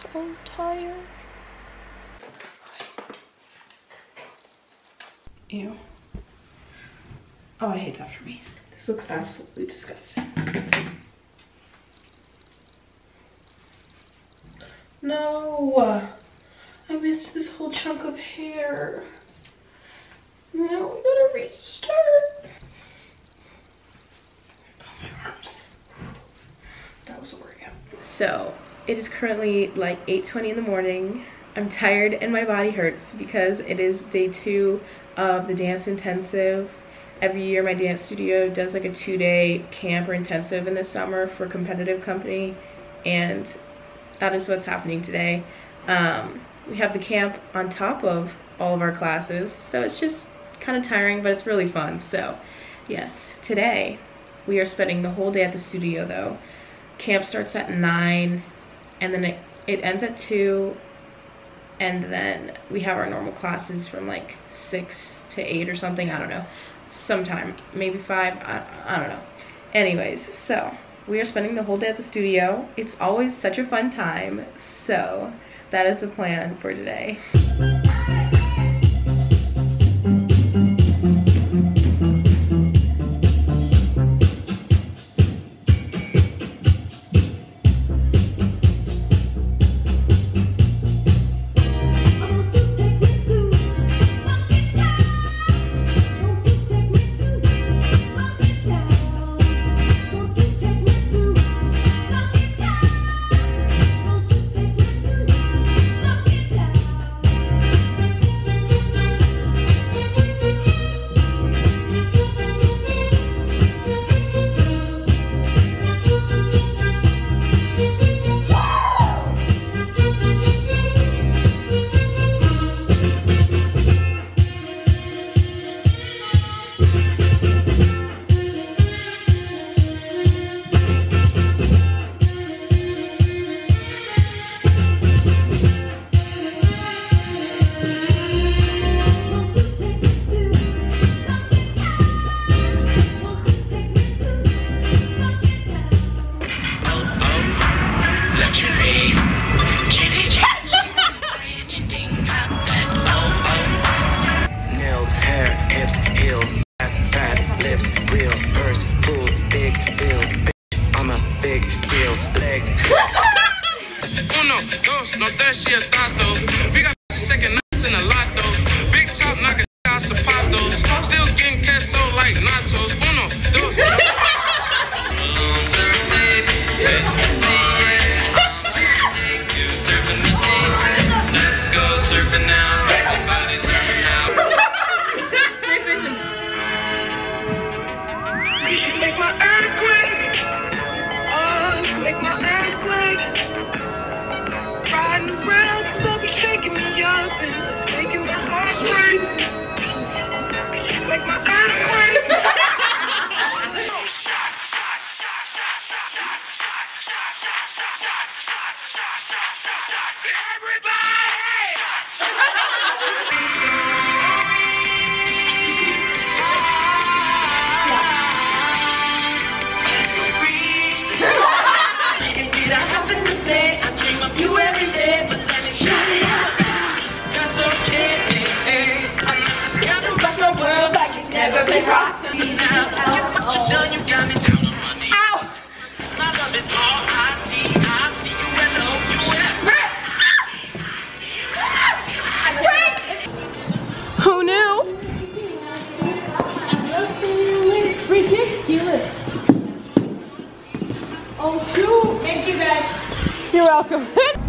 so tired. Ew. Oh, I hate that for me. This looks absolutely disgusting. No, I missed this whole chunk of hair. Now we gotta restart. Oh, my arms. That was a workout. So it is currently like 8:20 in the morning. I'm tired and my body hurts because it is day 2 of the dance intensive. Every year my dance studio does like a 2-day camp or intensive in the summer for competitive company, and that is what's happening today. We have the camp on top of all of our classes, so it's just kind of tiring, but it's really fun. So yes, today we are spending the whole day at the studio though. Camp starts at 9 and then it ends at 2, and then we have our normal classes from like 6 to 8 or something, I don't know. Sometime, maybe 5, I don't know. Anyways, so we are spending the whole day at the studio. It's always such a fun time, so that is the plan for today.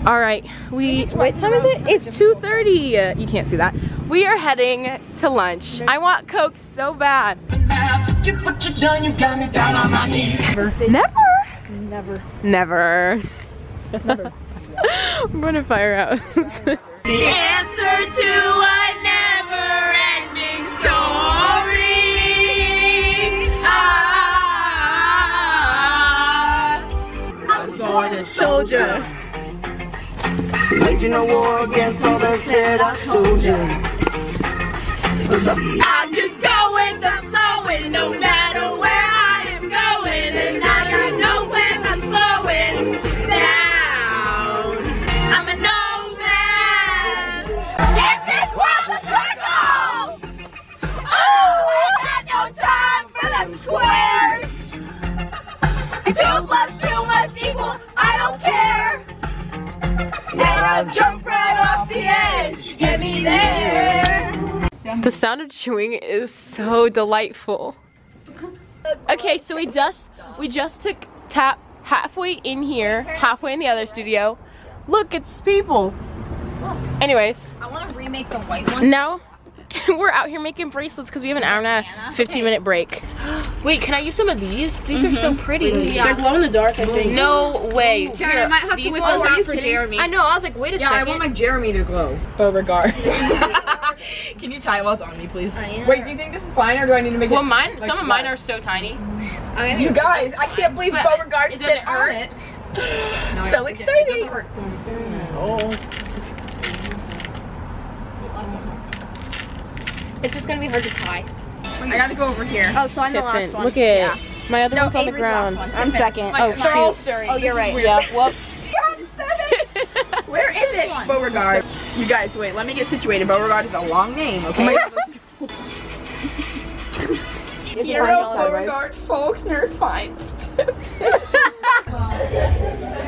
Alright, what time is it? It's 2:30. You can't see that. We are heading to lunch. I want Coke so bad. Never. Never. Never. I'm going to Firehouse. The answer to a never-ending story. I'm born a soldier. Waging a war against all that said I told you. I'm just going the flow, and no matter where I am going, and I got nowhere, I'm slowing down. I'm 2 plus 2 must equal, I don't care. Now I'll jump right off the edge, get me there. The sound of chewing is so delightful. Okay, so we just took tap halfway in here, halfway in the other studio. Look, it's people. Anyways. I want to remake the white one. Now, we're out here making bracelets because we have an hour and a 15-minute break. Wait, can I use some of these? These are so pretty. Yeah. They're glow in the dark, I think. No way. Karen, I might have to whip those out for Jeremy. I know, I was like, wait a second. Yeah, I want my Jeremy to glow. Beauregard. Can you tie it while it's on me, please? Wait, do you think this is fine or do I need to make it? Well, mine, like, some of mine are so tiny. You guys, I can't believe Beauregard fit on it. No, so exciting. It doesn't hurt. It's just gonna be hard to tie. I gotta go over here. Oh, so I'm the last one. Look at my other one's on the ground. I'm second. Oh, shoot. Oh, you're right. Yeah. Whoops. Where is it? Beauregard. You guys, wait. Let me get situated. Beauregard is a long name. Okay. Beauregard Faulkner finds.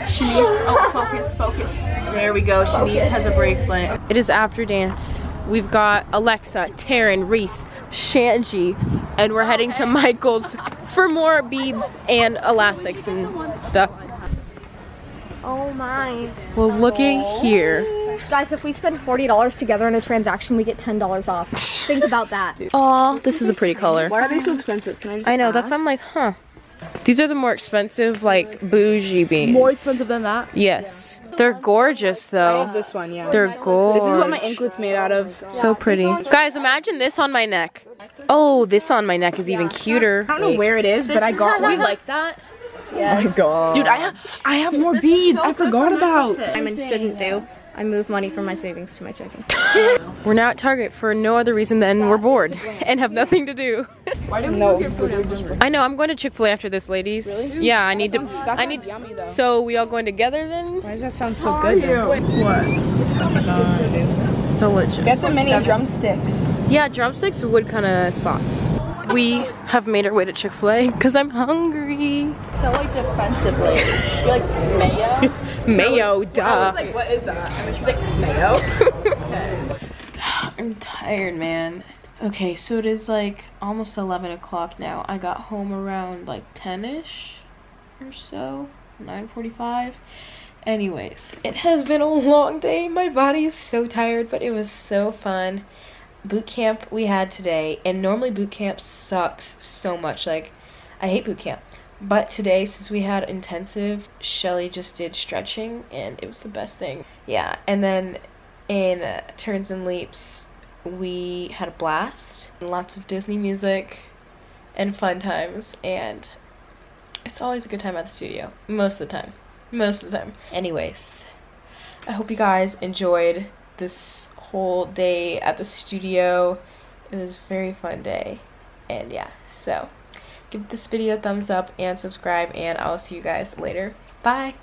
She needs. Oh, focus, focus. There we go. She needs has a bracelet. It is after dance. We've got Alexa, Taryn, Reese, Shanji, and we're heading to Michael's for more beads and elastics and stuff. Oh my. Well, looking here. Guys, if we spend $40 together in a transaction, we get $10 off. Think about that. Aw, this is a pretty color. Why are they so expensive? Can I just ask? That's why I'm like, huh. These are the more expensive, like, bougie beads. More expensive than that? Yes. Yeah. They're gorgeous, though. I have this one, yeah. They're gorgeous. This is what my anklet's made out of. So pretty. Guys, imagine this on my neck. Oh, this on my neck is even cuter. I don't know where it is, but I got one. You like that? Yes. Oh my god. Dude, I have more beads. I forgot about. Diamonds shouldn't do. I move money from my savings to my checking. We're now at Target for no other reason than we're bored and have nothing to do. Why didn't we get food after? I know, I'm going to Chick-fil-A after this, ladies. Really? Yeah, I need to. I need. Yummy, so we all going together then? Why does that sound so good? What? Oh my god. Delicious. Get the mini drumsticks. Yeah, drumsticks would kind of suck. We have made our way to Chick-fil-A because I'm hungry. So like defensively, you like mayo? Mayo, duh. I was like, what is that? And then she's like, mayo? Okay. I'm tired, man. Okay, so it is like almost 11 o'clock now. I got home around like 10-ish or so, 9:45. Anyways, it has been a long day. My body is so tired, but it was so fun. Boot camp we had today, and normally boot camp sucks so much, like I hate boot camp, but today since we had intensive, Shelly just did stretching and it was the best thing. Yeah, and then in Turns and Leaps we had a blast, lots of Disney music and fun times, and it's always a good time at the studio most of the time. Anyways, I hope you guys enjoyed this whole day at the studio. It was a very fun day, and yeah, so give this video a thumbs up and subscribe, and I'll see you guys later. Bye.